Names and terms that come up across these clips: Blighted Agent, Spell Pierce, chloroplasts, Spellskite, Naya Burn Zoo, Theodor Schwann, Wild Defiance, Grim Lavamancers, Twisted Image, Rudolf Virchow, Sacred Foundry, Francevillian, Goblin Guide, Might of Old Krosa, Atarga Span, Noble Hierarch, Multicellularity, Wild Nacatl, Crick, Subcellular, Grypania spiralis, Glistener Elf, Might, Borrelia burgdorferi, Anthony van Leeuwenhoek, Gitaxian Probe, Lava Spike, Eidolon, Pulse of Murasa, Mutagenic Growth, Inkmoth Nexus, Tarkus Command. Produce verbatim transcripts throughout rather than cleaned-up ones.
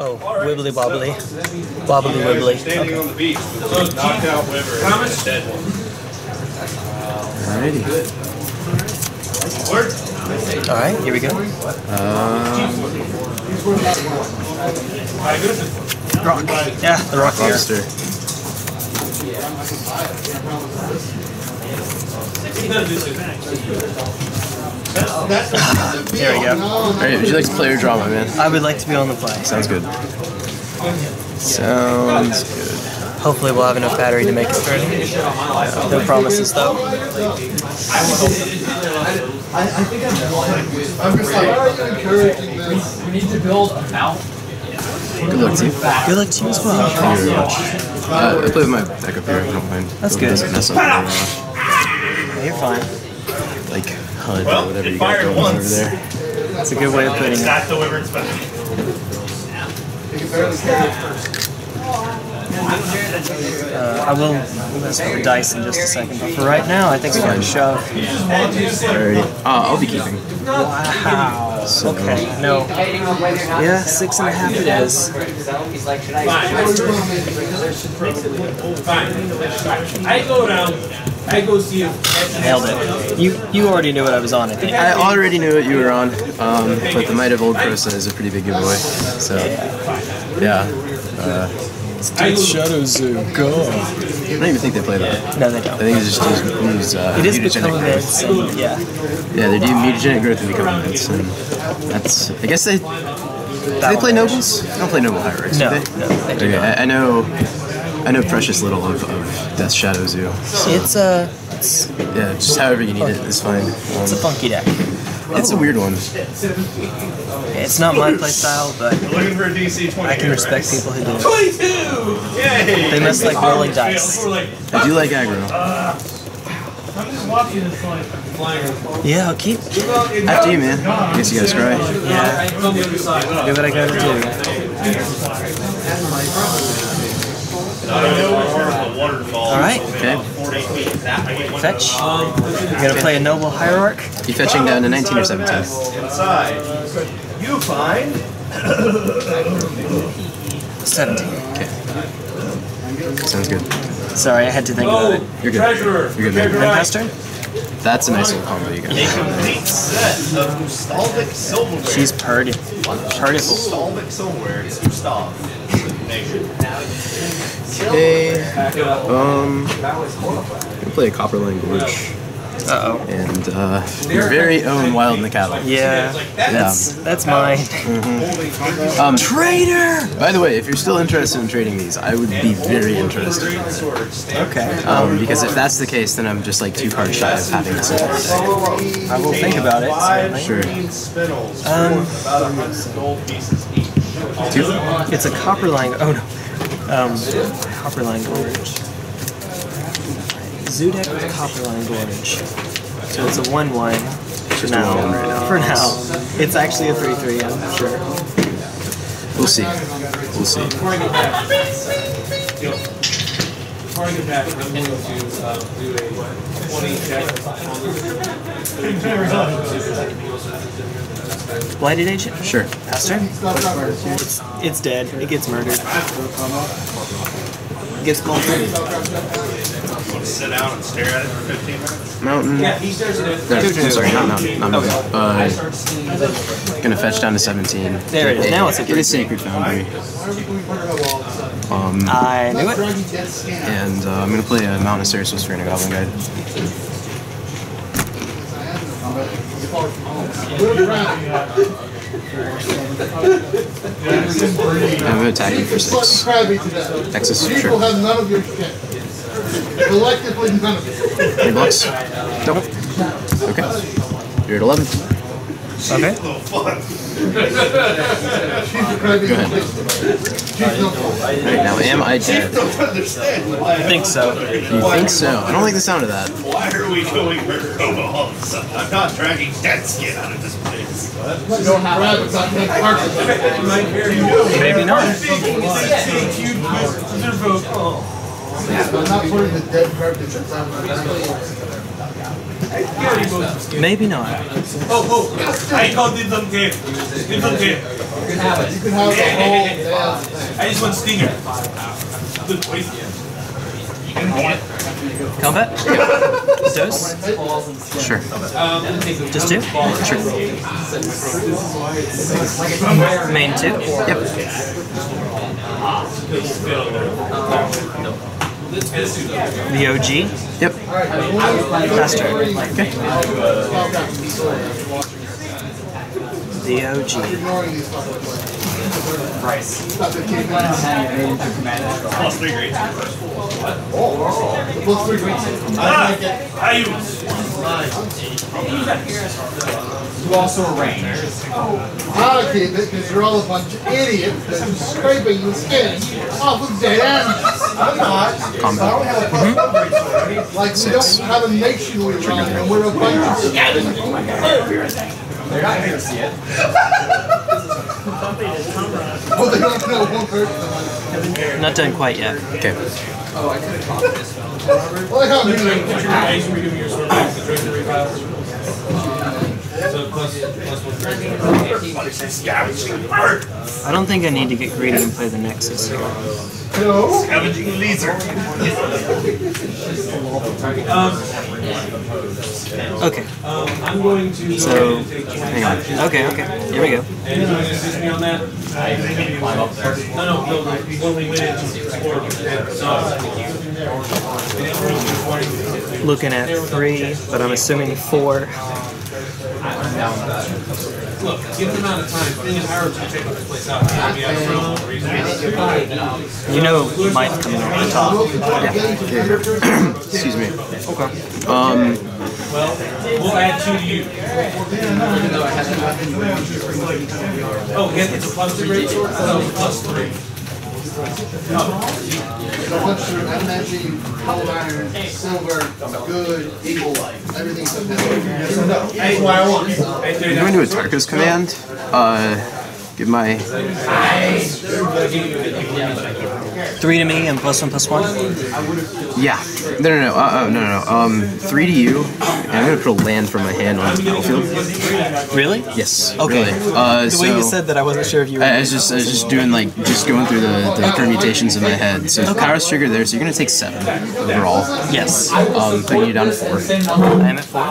Oh, wibbly wobbly. Wobbly wibbly. Standing okay. on the beach with those knocked out wyvern and a dead one. Alrighty. Alright, All right, here we go. Um, rock. Yeah, the rock lobster. There we go. Alright, would you like to play or drama, man? I would like to be on the play. Sounds good. Sounds good. Hopefully we'll have enough battery to make it through. Yeah. No promises, though. I think I'm just like, why are you encouraging this? We need to build a mouth. Good luck to you. Good luck to you as well. Thank you very much. Uh, I play with my deck up here, I don't mind. That's good. That's yeah, you're fine. Like, H U D well, or whatever you got going over there. That's a good way of putting it. That's the wyvern's back. Uh, I will mess with the dice in just a second, but for right now, I think we're going to shove. Alright. Uh, I'll be keeping. Wow. So, okay. No. Yeah, six and a half it is. Fine. I go down. I go see him. Nailed it. You you already knew what I was on, I think. I already knew what you were on, um, but the Might of Old Krosa is a pretty big giveaway. So, yeah. Uh, it's Dead Shadow Zoo. Go. I don't even think they play that. No, they don't. I think they just use uh, it is mutagenic growth. And, yeah. Yeah, they do mutagenic growth and become events. And that's. I guess they. Do they play nobles? They don't play Noble Hierarchs. No, do they? No, they do okay, not. I, I know. I know precious little of, of Death Shadow Zoo. So. It's a... It's yeah, just however you need funky. It is fine. Um, it's a funky deck. It's a weird one. It's not my playstyle, but for a D C twenty I can respect right? people who do it. They must like rolling dice. I do like aggro. Uh, I'm just watching this like flying. Yeah, I'll keep... After you, man. I guess you guys cry. Yeah. Do what I gotta do. Alright. Okay. Fetch. You're going to play a Noble Hierarch. You're fetching down to nineteen or seventeen. You find... seventeen. Okay. Sounds good. Sorry, I had to think about it. You're good. You're good, man. Vamp's turn? That's a nice little combo you got. A complete set of nostalgic silverware. She's purdy. Purdyful. Nostalgic silverware is nostalgic. Okay, um, I'm gonna play a Copper-line Gorge. Uh-oh. And, uh, your very own Wild Nacatl. Yeah, that's, yeah. that's mine. Mm-hmm. um, Traitor! By the way, if you're still interested in trading these, I would be very interested in it. Okay. Um, because if that's the case, then I'm just, like, two cards shy of having this in the deck. I will think about it, certainly. Sure. Um, two? It's a Copper-line... Oh, no. Um, Copper-line Gorge. Zoo deck with Copper-line Gorge. So it's a one one one, one. For now. One right now. For now. It's actually a three three, I'm sure. We'll see. We'll see. Blighted Agent? Sure. Pastor? It's, it's dead. It gets murdered. It gets cold. Sit out and stare at it for fifteen minutes? Mountain. Yeah, he stares at it. No, I'm sorry, not Mountain. Not Mountain. Okay. Uh, gonna fetch down to seventeen. There it is. Now it's a good Sacred Foundry. Um, I knew it. And uh, I'm gonna play a Mountain of Serious Whisper and a Goblin Guide. I'm attacking for six. Texas, sure. People have none of your shit. Collectively none of it. Any blocks? Don't. Okay. You're at eleven. Okay. Go ahead. Right, now am I dead? I think so. You think so? I don't like the sound of that. Why are we going for Coma all of a sudden? I'm not dragging dead skin out of this place. Maybe not. Maybe not. Maybe not. Oh, oh! I got this on tape. This on tape. You can have it. You can have the whole. I just want Stinger. Good voice. You can want it. Combat? Dose? Sure. Just two? Sure. Main two? Yep. The O G? Yep. Faster. Okay. The O G. Price. Plus three grades. What? Plus three grades. I use. You also arrange. Oh, okay, because you're all a bunch of idiots that are scraping the skin off of dead animals. I'm not. Um, so I don't have a problem. Mm-hmm. Like, we don't have a nation we run, and we're a bunch of yeah, oh my God. They're not going to see it. Oh, they don't know one person. Not done quite yet. Okay. Oh, I could have talked this one. Well, I have a I don't think I need to get greedy and play the Nexus here. No. Scavenging laser. Okay. I'm going to. So, hang on. Okay, okay. Here we go. And you assist me on that? No, no, no. When we win, it's looking at three, but I'm assuming four. Look, given the amount of time, the entire time taking this place out, you know, you know Might's coming over the top. Yeah. Excuse me. Okay. Um. Well, we'll add two to you. Oh, yeah, it's a plus three. Oh, plus three. No. I'm actually cold iron, silver, good, eagle, everything's up there. I'm going to do a Tarkus Command. Uh, give my three to me and plus one plus one. Yeah. No, no, no. Uh, oh, no, no, no. Um, three to you, and I'm gonna put a land from my hand on the battlefield. Really? Yes. Okay. Really. Uh, the so way you said that, I wasn't sure if you. Were I, I was just, I was just doing like, just going through the, the permutations in my head. So okay. Power's trigger there, so you're gonna take seven overall. Yes. Um, putting you down to four. I am at four.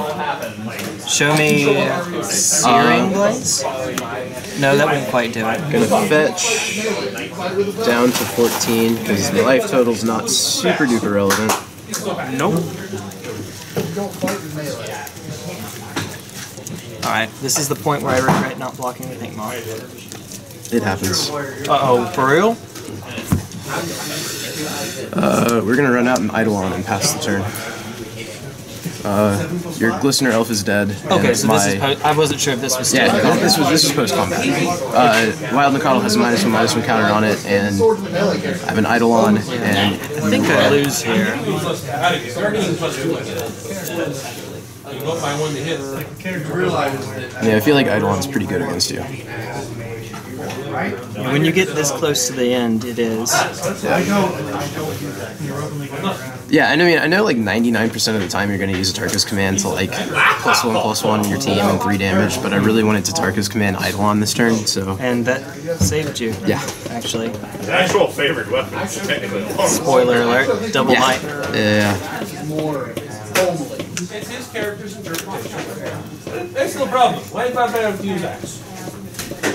Show me uh, Searing Blades. No, that wouldn't quite do it. Gonna fetch down to fourteen because the life total's not super duper relevant. Nope. Alright, this is the point where I regret not blocking the pink moth. It happens. Uh-oh, for real? Uh, we're gonna run out and Eidolon and pass the turn. Uh, your Glistener Elf is dead. Okay, so my, this is post- I wasn't sure if this was still yeah, no, this was this was post-combat. Uh, Wild Nacatl has a minus one, minus one counter on it, and I have an Eidolon, and I think I lose here. Yeah, I feel like Eidolon's pretty good against you. When you get this close to the end, it is. Yeah, yeah I mean, I know like ninety-nine percent of the time you're going to use a Tarkus Command to like plus one, plus one on your team and three damage, but I really wanted to Tarkus Command Eidolon this turn, so. And that saved you. Yeah. Actually. The actual favored weapon is technically long. Spoiler alert. Double yeah. Might. Yeah. It's his characters and jerk off. That's no problem. Why did I better have fuse axe?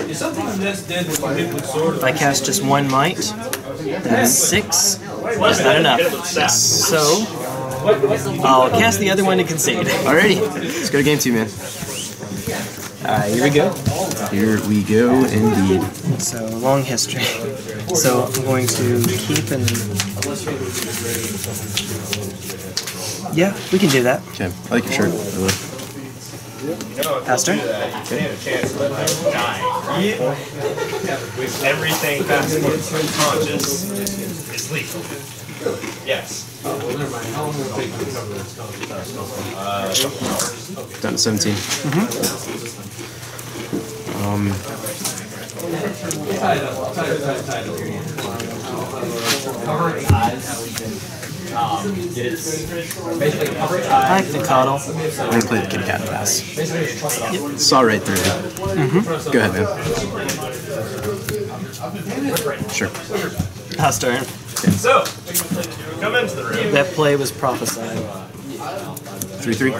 If something that's dead with a hit with sword. If I cast just one might, that's six. That's not enough. Yes. So I'll cast the other one to concede. Alrighty. Let's go to game two, man. Alright, uh, here we go. Here we go indeed. So long history. So I'm going to keep and yeah, we can do that. Okay, I like your shirt. Faster. Okay. Everything that's conscious is legal. Yes. Down to seventeen. Mm-hmm. Um. Title, title, title, title. Um, it is basically cover it I like the coddle. I'm going to play the kitty cat pass. Yep. Saw right through it. Mm-hmm. Go ahead, man. Sure. House turn. Yeah. So, come into the room. That play was prophesied. three three.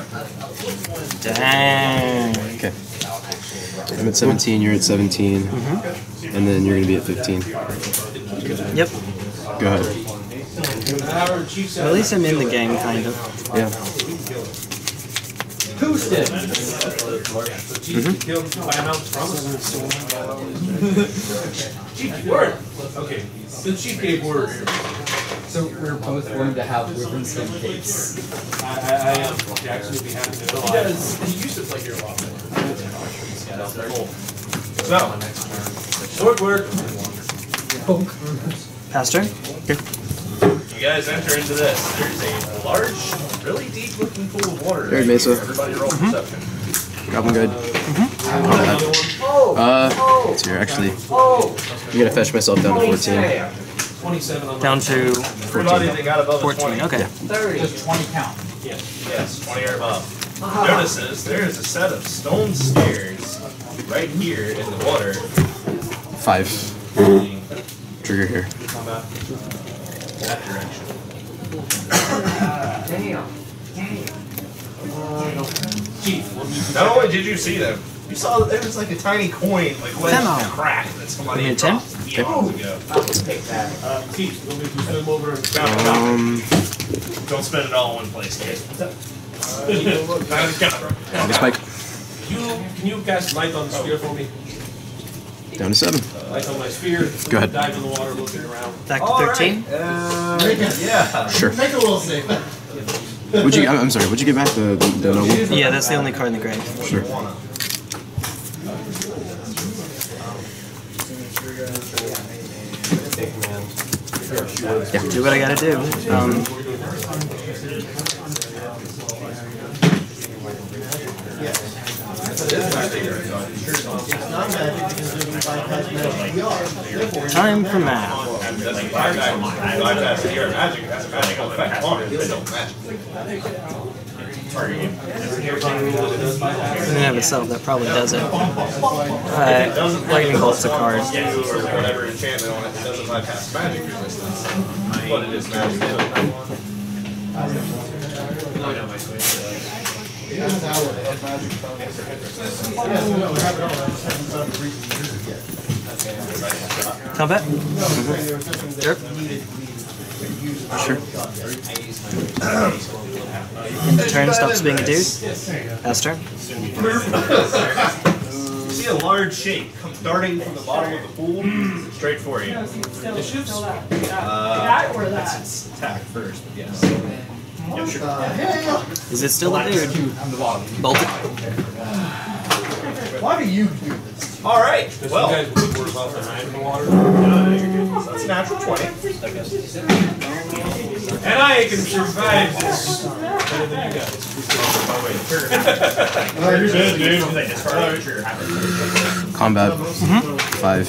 Dang. Okay. I'm at seventeen, you're at seventeen. Mm-hmm. And then you're going to be at fifteen. Good. Yep. Go ahead. Well, at least I'm in the game, kind of. Yeah. Mm-hmm. Word. Okay. So she gave word. So we're both going to have ribbons and capes. I, I, I would actually be happy to do that. He used to play here a lot. So, short word. Pastor? Okay. You guys enter into this. There's a large, really deep-looking pool of water. There, Mesa. Everybody roll mm-hmm. perception. Goblin Guide. Mm-hmm. Oh, uh, it's here actually. I'm gonna fetch myself down to fourteen. Down to fourteen. fourteen. Okay. Yeah. thirty. Just twenty count. Yes. Yes. twenty or above. Uh-huh. Notices there is a set of stone stairs right here in the water. Five. Trigger here. That direction. Damn. Damn. Not only did you see them, you saw that there was like a tiny coin, like wedged crack that somebody had dropped years ago. I'll take that. Uh, Keith, we'll make you swim over and down. Don't spend it all in one place, guys. What's up? Down to Spike. Can you cast light on the sphere for me? Down to seven. Uh, light on my sphere. Go ahead. Dive in the water, look it around. Back to thirteen. Right. Uh, yeah. Sure. Make a little safe. Would you? I'm sorry. Would you get back the, the, the noble? Yeah, that's the only card in the grave. Sure. Yeah. Do what I gotta do. Um, Time for math. I'm gonna have a cell that probably does it. Uh, lightning bolt's a card. Combat? Mm-hmm. Yep. Sure. And the turn stops being a dude. Last turn. You see a large shape darting from the bottom of the pool straight for you. Uh, that's its attack first, but yes. Yeah, sure. Is it still a dude? Bolt it. Why do you do this? All right. Well, that's a natural twenty. And I can survive this better than you guys. Combat. Mm-hmm. Five.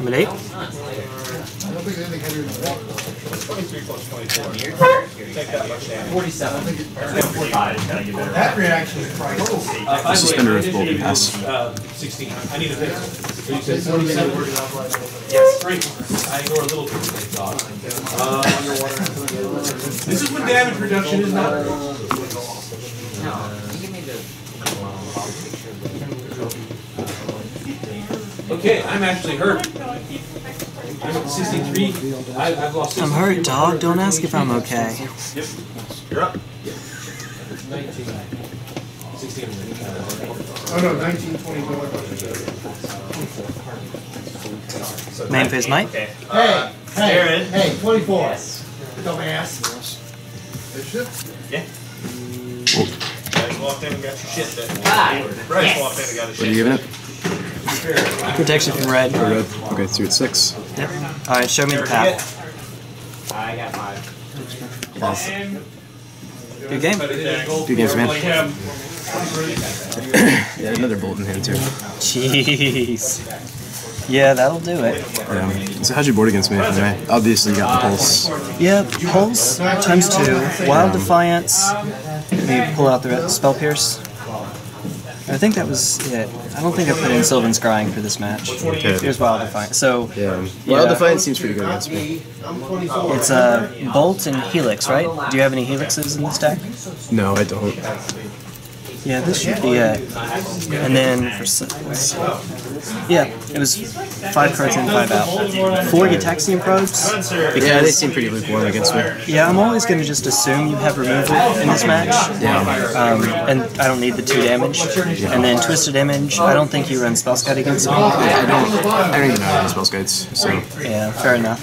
I'm an eight. That reaction is priceless. Suspender is bold and pass. sixteen. I need a pick. You said forty-seven. Yes. I ignore a little bit of underwater. This is when damage reduction is not. No. You need to. Okay, I'm actually hurt. I'm sixty-three. I, I've lost I'm hurt, dog. Don't ask if I'm okay. Yep. You're up. nineteen. sixteen. Oh no, nineteen, twenty. So Main phase Might. Okay. Uh, hey, Aaron. Hey, twenty-four. Yes. Dumbass. Yeah. You guys walked in and got your shit then. Ah, Bryce yes. walked in and got his shit. What are you giving it? Protection from red. Oh, red. Okay, so it's six. Yep. Alright, show me the path. I got five. Lost. Good game. Good games, man. Yeah, another bolt in hand, too. Jeez. Yeah, that'll do it. Yeah. So how'd you board against me anyway? Obviously you got the Pulse. Yeah, Pulse times two, Wild um, Defiance, maybe pull out the Spell Pierce. I think that was it. I don't think I put in Sylvan Scrying for this match. Okay. Here's Wild Defiance. So, yeah. Wild yeah. Defiance seems pretty good against me. It's a uh, Bolt and Helix, right? Do you have any Helixes in this deck? No, I don't. Yeah, this should be it. And then for Sylvan's. Yeah, it was five cards in, five out. Four Gitaxian Probes. Yeah, they seem pretty lukewarm against me. Yeah, I'm always going to just assume you have removal in this match. Yeah. Um, and I don't need the two damage. Yeah. And then Twisted Image, I don't think you run Spellskite against me. Yeah, I don't, I don't even know how to run Spellskites, so... Yeah, fair enough.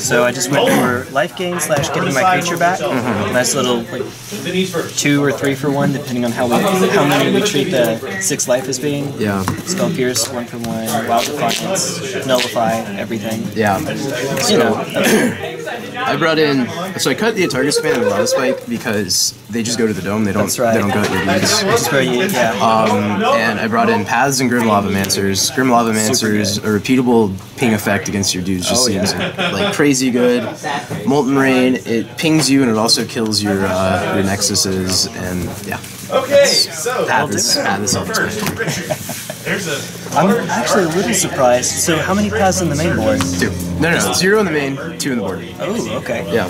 So I just went for life gain slash getting my creature back. Mm-hmm. Nice little, like, two or three for one, depending on how we How many we treat the six life as being? Yeah. Spell Pierce, one for one, Wild Defiance, nullify everything. Yeah. So you know. I brought in. So I cut the Atarga Span and the Lava Spike because they just go to the dome. They don't. That's right. They don't go at your needs. That's very neat, yeah. Um, and I brought in Paths and Grim Lavamancers. Grim Lavamancers, a repeatable ping effect against your dudes just oh, seems yeah. like crazy good. Molten Rain, it pings you and it also kills your uh, your nexuses and yeah. Okay, so that is that is all. I'm actually a little surprised. So, how many paths on the main board? Two. No, no, no, zero on the main, two on the board. Oh, okay. Yeah.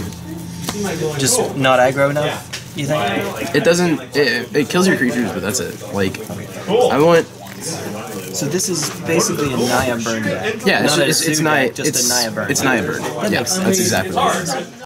Just not aggro enough, you think? It doesn't. It, it kills your creatures, but that's it. Like, I want. So this is basically a Naya Burn deck. Yeah, it's, it's, it's, it's Naya. Just it's, a Naya Burn. It's Naya Burn. That yeah, that's exactly what it is.